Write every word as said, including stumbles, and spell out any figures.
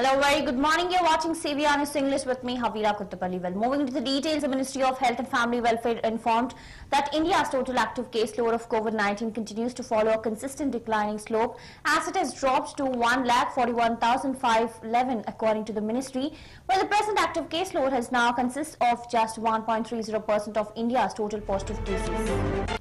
Hello, very good morning. You're watching C V R English with me, Havira Kuttapalli. Well, moving to the details, the Ministry of Health and Family Welfare informed that India's total active caseload of COVID nineteen continues to follow a consistent declining slope as it has dropped to one lakh forty-one thousand five hundred eleven according to the ministry, where the present active caseload has now consists of just one point three zero percent of India's total positive cases.